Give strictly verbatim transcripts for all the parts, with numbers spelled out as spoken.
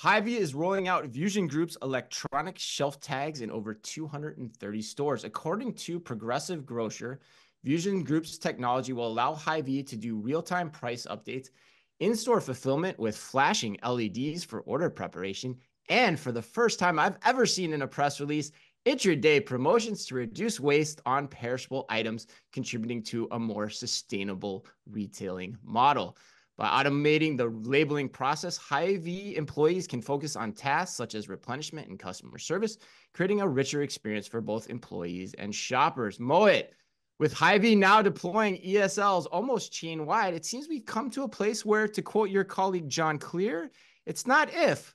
Hy-Vee is rolling out Vusion Group's electronic shelf tags in over two hundred thirty stores. According to Progressive Grocer, Vusion Group's technology will allow Hy-Vee to do real-time price updates, in-store fulfillment with flashing L E Ds for order preparation, and for the first time I've ever seen in a press release, intraday promotions to reduce waste on perishable items, contributing to a more sustainable retailing model. By automating the labeling process, Hy-Vee employees can focus on tasks such as replenishment and customer service, creating a richer experience for both employees and shoppers. Moet, with Hy-Vee now deploying E S Ls almost chain-wide, it seems we've come to a place where, to quote your colleague John Clear, it's not if,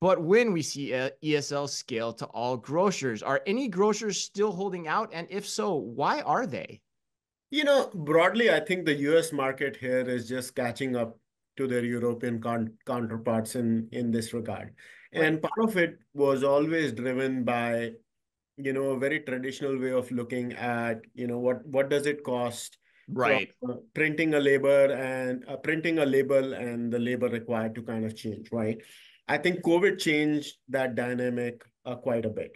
but when we see E S L scale to all grocers. Are any grocers still holding out? And if so, why are they? You know, broadly, I think the U S market here is just catching up to their European con counterparts in, in this regard. Right. And part of it was always driven by, you know, a very traditional way of looking at, you know, what, what does it cost? Right. From printing a label and uh, printing a label and the labor required to kind of change, right? I think COVID changed that dynamic uh, quite a bit.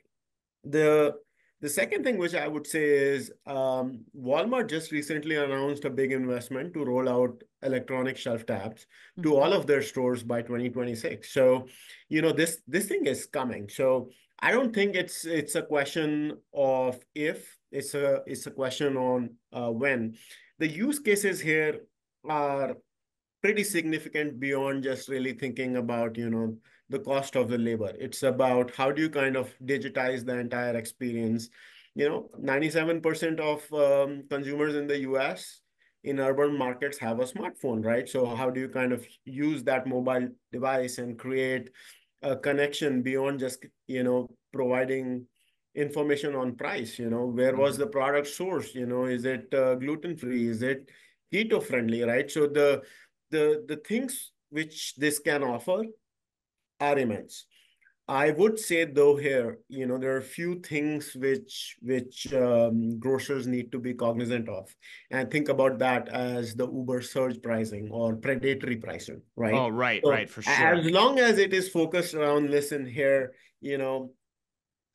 The the second thing which I would say is um, Walmart just recently announced a big investment to roll out electronic shelf tabs mm-hmm. to all of their stores by twenty twenty-six. So, you know, this this thing is coming. So I don't think it's it's a question of if, it's a it's a question on uh, when. The use cases here are pretty significant beyond just really thinking about, you know, the cost of the labor. It's about how do you kind of digitize the entire experience. You know, ninety-seven percent of um, consumers in the U S in urban markets have a smartphone, right? So how do you kind of use that mobile device and create a connection beyond just, you know, providing information on price? You know, where was the product sourced? You know, is it uh, gluten-free? Is it keto-friendly, right? So the The, the things which this can offer are immense. I would say, though, here, you know, there are a few things which, which um, grocers need to be cognizant of. And think about that as the Uber surge pricing or predatory pricing, right? Oh, right, so right, for sure. As long as it is focused around, listen here, you know,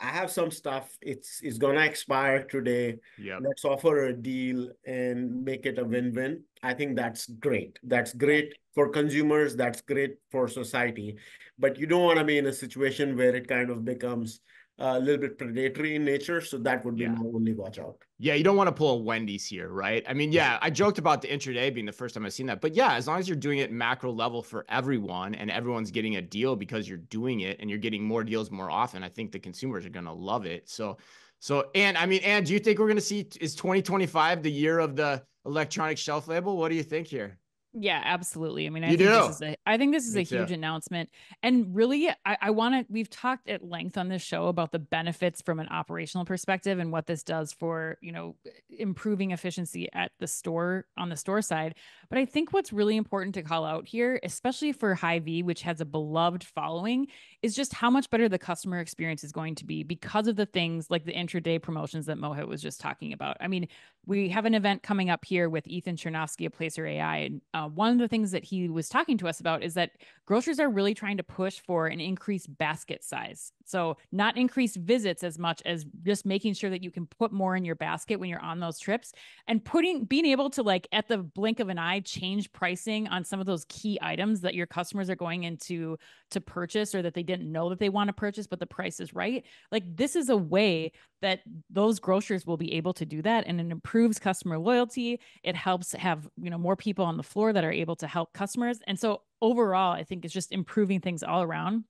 I have some stuff, it's, it's going to expire today. Yep. Let's offer a deal and make it a win-win. I think that's great. That's great for consumers. That's great for society. But you don't want to be in a situation where it kind of becomes a little bit predatory in nature. So that would be yeah. my only watch out. Yeah, you don't want to pull a Wendy's here, right? I mean, yeah, I joked about the intraday being the first time I've seen that. But yeah, as long as you're doing it macro level for everyone and everyone's getting a deal because you're doing it and you're getting more deals more often, I think the consumers are going to love it. So, so and I mean, and do you think we're going to see, is twenty twenty-five the year of the electronic shelf label? What do you think here? Yeah, absolutely. I mean, I you think do. this is a, I think this is Me a huge too. announcement, and really, I, I want to, we've talked at length on this show about the benefits from an operational perspective and what this does for, you know, improving efficiency at the store, on the store side. But I think what's really important to call out here, especially for Hy-Vee, which has a beloved following, is just how much better the customer experience is going to be because of the things like the intraday promotions that Mohit was just talking about. I mean, we have an event coming up here with Ethan Chernofsky of Placer A I, and Uh, one of the things that he was talking to us about is that grocers are really trying to push for an increased basket size. So not increased visits as much as just making sure that you can put more in your basket when you're on those trips, and putting, being able to, like, at the blink of an eye, change pricing on some of those key items that your customers are going into to purchase, or that they didn't know that they want to purchase, but the price is right. Like, this is a way that those grocers will be able to do that. And it improves customer loyalty. It helps have, you know, more people on the floor that are able to help customers. And so overall, I think it's just improving things all around,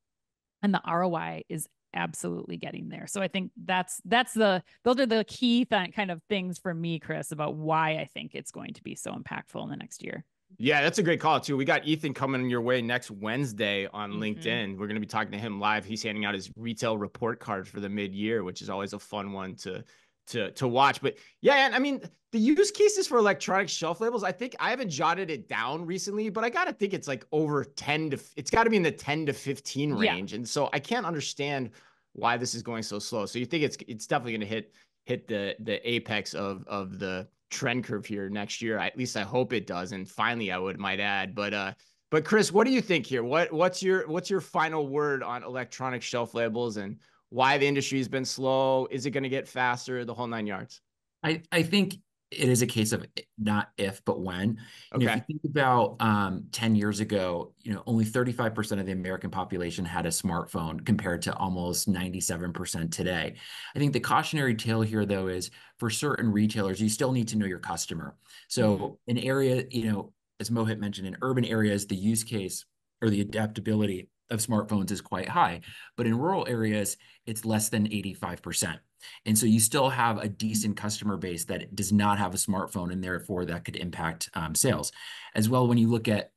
and the R O I is absolutely getting there. So I think that's, that's the, those are the key th kind of things for me, Chris, about why I think it's going to be so impactful in the next year. Yeah, that's a great call too. We got Ethan coming your way next Wednesday on mm-hmm. LinkedIn. We're going to be talking to him live. He's handing out his retail report card for the mid year, which is always a fun one to To, to watch. But yeah, and I mean, the use cases for electronic shelf labels, I think I haven't jotted it down recently, but I got to think it's like over ten to, it's got to be in the ten to fifteen range. Yeah. And so I can't understand why this is going so slow. So you think it's, it's definitely going to hit, hit the, the apex of, of the trend curve here next year. I, at least I hope it does. And finally, I would, might add, but, uh, But Chris, what do you think here? What what's your what's your final word on electronic shelf labels and why the industry has been slow? Is it going to get faster? The whole nine yards. I, I think it is a case of not if, but when. Okay. You know, if you think about um, ten years ago, you know, only thirty-five percent of the American population had a smartphone compared to almost ninety-seven percent today. I think the cautionary tale here, though, is for certain retailers, you still need to know your customer. So mm-hmm. an area, you know, as Mohit mentioned, in urban areas, the use case or the adaptability of smartphones is quite high, but in rural areas, it's less than eighty-five percent. And so you still have a decent customer base that does not have a smartphone, and therefore that could impact um, sales. As well, when you look at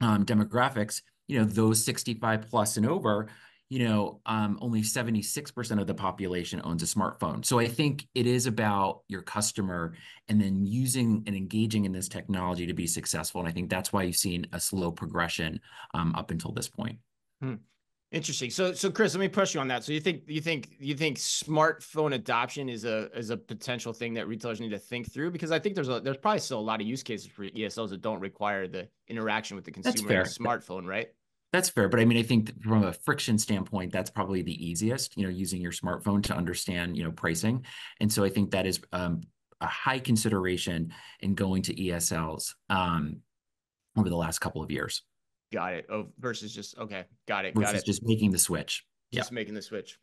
um, demographics, you know, those sixty-five plus and over, you know, um, only seventy-six percent of the population owns a smartphone. So I think it is about your customer and then using and engaging in this technology to be successful. And I think that's why you've seen a slow progression um, up until this point. Hmm. Interesting. So, so Chris, let me push you on that. So you think, you think, you think smartphone adoption is a, is a potential thing that retailers need to think through? Because I think there's a, there's probably still a lot of use cases for E S Ls that don't require the interaction with the consumer and the smartphone, right? That's fair. But I mean, I think that from a friction standpoint, that's probably the easiest, you know, using your smartphone to understand, you know, pricing. And so I think that is um, a high consideration in going to E S Ls um, over the last couple of years. Got it. Oh, versus just, okay. Got it. Versus got it. Just making the switch. Just yeah. making the switch.